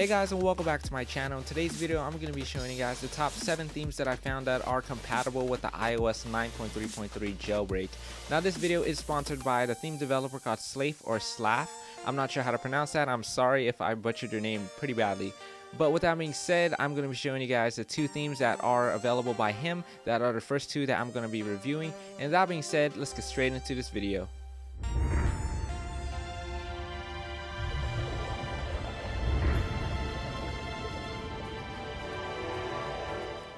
Hey guys, and welcome back to my channel. In today's video, I'm going to be showing you guys the top 7 themes that I found that are compatible with the iOS 9.3.3 jailbreak. Now this video is sponsored by the theme developer called Slaif or Slaif. I'm not sure how to pronounce that. I'm sorry if I butchered your name pretty badly. But with that being said, I'm going to be showing you guys the 2 themes that are available by him that are the first 2 that I'm going to be reviewing. And that being said, let's get straight into this video.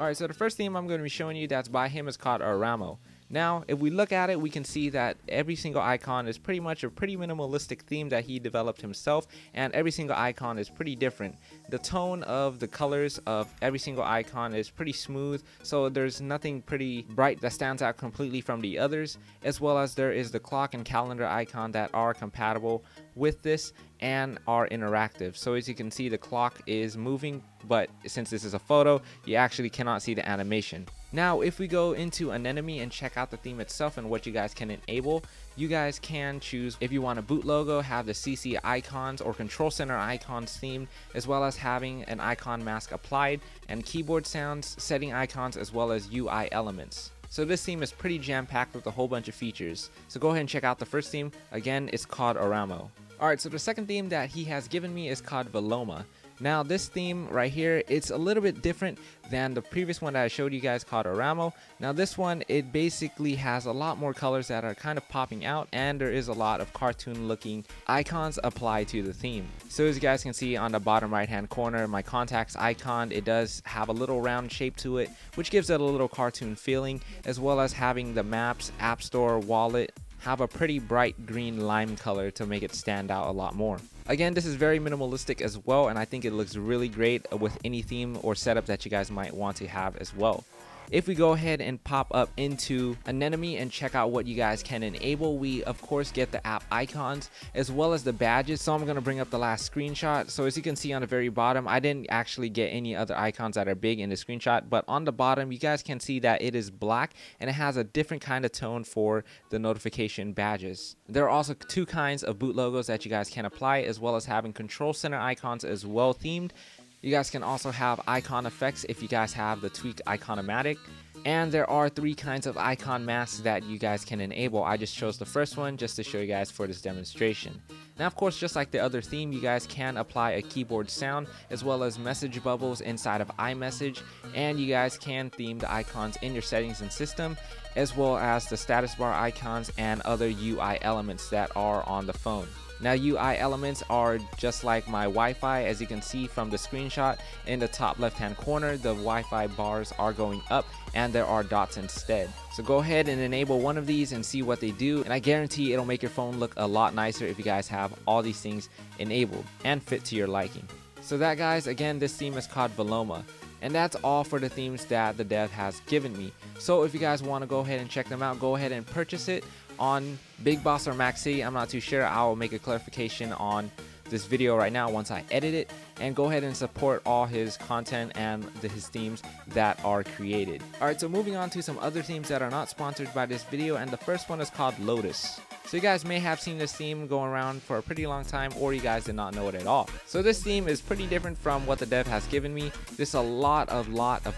Alright, so the first theme I'm going to be showing you that's by him is called Aramo. Now, if we look at it, we can see that every single icon is pretty much a pretty minimalistic theme that he developed himself, and every single icon is pretty different. The tone of the colors of every single icon is pretty smooth, so there's nothing pretty bright that stands out completely from the others, as well as there is the clock and calendar icon that are compatible with this and are interactive. So as you can see, the clock is moving, but since this is a photo, you actually cannot see the animation. Now if we go into Anemone and check out the theme itself and what you guys can enable, you guys can choose if you want a boot logo, have the CC icons or control center icons themed, as well as having an icon mask applied and keyboard sounds, setting icons, as well as UI elements. So this theme is pretty jam-packed with a whole bunch of features. So go ahead and check out the first theme. Again, it's called Aramo. Alright, so the second theme that he has given me is called Veloma. Now this theme right here, it's a little bit different than the previous one that I showed you guys called Aramo. Now this one, it basically has a lot more colors that are kind of popping out, and there is a lot of cartoon looking icons applied to the theme. So as you guys can see on the bottom right hand corner, my contacts icon, it does have a little round shape to it, which gives it a little cartoon feeling, as well as having the maps, app store, wallet, have a pretty bright green lime color to make it stand out a lot more. Again, this is very minimalistic as well, and I think it looks really great with any theme or setup that you guys might want to have as well. If we go ahead and pop up into Anemone and check out what you guys can enable, we of course get the app icons as well as the badges. So I'm going to bring up the last screenshot. So as you can see on the very bottom, I didn't actually get any other icons that are big in the screenshot, but on the bottom you guys can see that it is black and it has a different kind of tone for the notification badges. There are also 2 kinds of boot logos that you guys can apply, as well as having control center icons as well themed. You guys can also have icon effects if you guys have the tweak Iconomatic. And there are 3 kinds of icon masks that you guys can enable. I just chose the first one just to show you guys for this demonstration. Now of course, just like the other theme, you guys can apply a keyboard sound as well as message bubbles inside of iMessage, and you guys can theme the icons in your settings and system, as well as the status bar icons and other UI elements that are on the phone. Now UI elements are just like my Wi-Fi, as you can see from the screenshot in the top left hand corner, the Wi-Fi bars are going up and there are dots instead. So go ahead and enable one of these and see what they do, and I guarantee it'll make your phone look a lot nicer if you guys have all these things enabled and fit to your liking. So that guys, again, this theme is called Veloma. And that's all for the themes that the dev has given me. So if you guys want to go ahead and check them out, go ahead and purchase it on Big Boss or Maxi. I'm not too sure. I'll make a clarification on this video right now once I edit it, and go ahead and support all his content and his themes that are created. Alright, so moving on to some other themes that are not sponsored by this video, and the first one is called Lotus. So you guys may have seen this theme going around for a pretty long time, or you guys did not know it at all. So this theme is pretty different from what the dev has given me. There's a lot of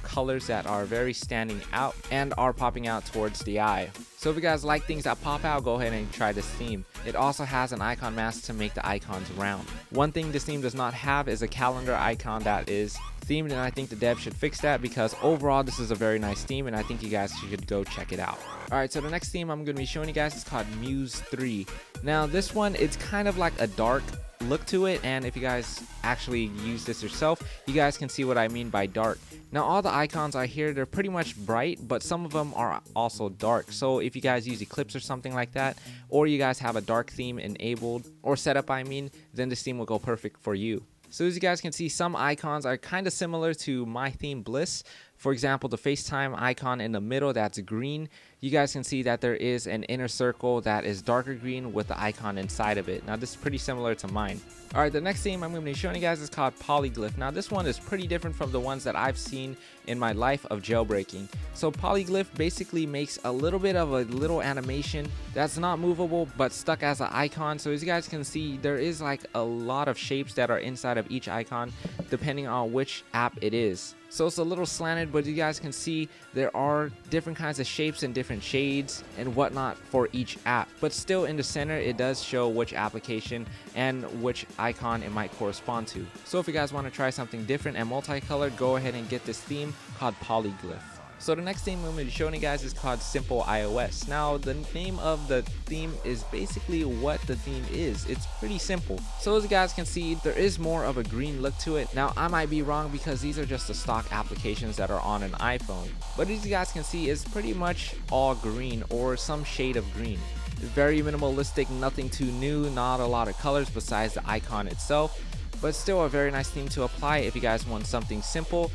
colors that are very standing out and are popping out towards the eye. So if you guys like things that pop out, go ahead and try this theme. It also has an icon mask to make the icons round. One thing this theme does not have is a calendar icon that is themed, and I think the dev should fix that, because overall this is a very nice theme and I think you guys should go check it out. Alright, so the next theme I'm going to be showing you guys is called Muse 3. Now this one, it's kind of like a dark look to it, and if you guys actually use this yourself, you guys can see what I mean by dark. Now all the icons I hear, they're pretty much bright, but some of them are also dark. So if you guys use Eclipse or something like that, or you guys have a dark theme enabled or set up, I mean, then this theme will go perfect for you. So as you guys can see, some icons are kind of similar to my theme Bliss, For example, the FaceTime icon in the middle that's green, you guys can see that there is an inner circle that is darker green with the icon inside of it. Now this is pretty similar to mine. Alright, the next theme I'm going to be showing you guys is called Polyglyph. Now this one is pretty different from the ones that I've seen in my life of jailbreaking. So Polyglyph basically makes a little bit of a little animation that's not movable but stuck as an icon. So as you guys can see, there is like a lot of shapes that are inside of each icon depending on which app it is. So it's a little slanted, but you guys can see there are different kinds of shapes and different shades and whatnot for each app. But still in the center, it does show which application and which icon it might correspond to. So if you guys want to try something different and multicolored, go ahead and get this theme called Polyglyph. So the next theme I'm going to be showing you guys is called Simple iOS. Now the name of the theme is basically what the theme is. It's pretty simple. So as you guys can see, there is more of a green look to it. Now I might be wrong because these are just the stock applications that are on an iPhone. But as you guys can see, it's pretty much all green or some shade of green. Very minimalistic, nothing too new, not a lot of colors besides the icon itself. But still a very nice theme to apply if you guys want something simple.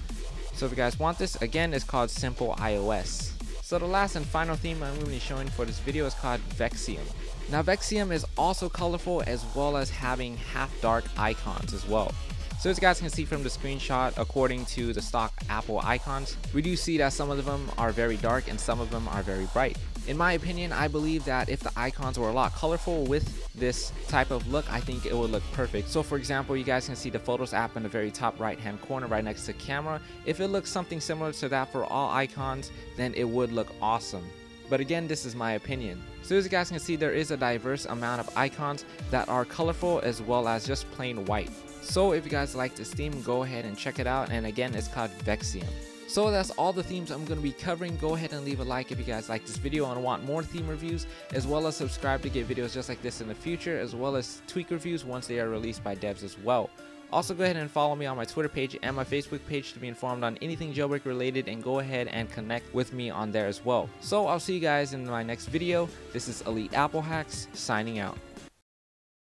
So if you guys want this, again, it's called Simple iOS. So the last and final theme I'm going to be showing for this video is called Vexium. Now Vexium is also colorful as well as having half dark icons as well. So as you guys can see from the screenshot, according to the stock Apple icons, we do see that some of them are very dark and some of them are very bright. In my opinion, I believe that if the icons were a lot colorful with this type of look, I think it would look perfect. So for example, you guys can see the Photos app in the very top right hand corner right next to camera. If it looks something similar to that for all icons, then it would look awesome. But again, this is my opinion. So as you guys can see, there is a diverse amount of icons that are colorful as well as just plain white. So if you guys like this theme, go ahead and check it out, and again, it's called Vexium. So that's all the themes I'm going to be covering. Go ahead and leave a like if you guys like this video and want more theme reviews, as well as subscribe to get videos just like this in the future, as well as tweak reviews once they are released by devs as well. Also, go ahead and follow me on my Twitter page and my Facebook page to be informed on anything jailbreak related, and go ahead and connect with me on there as well. So I'll see you guys in my next video. This is Elite Apple Hacks, signing out.